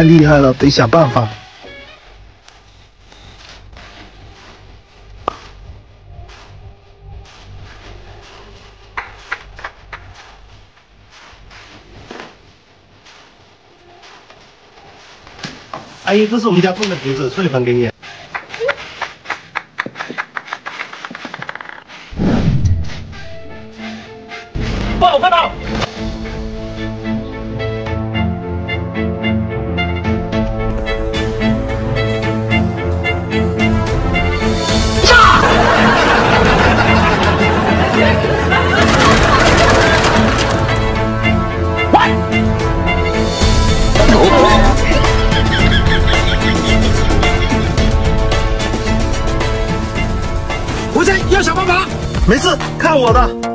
太厉害了，得想办法。阿姨，这是我们家种的橘子，碎分给你。 我在，要想办法。没事，看我的。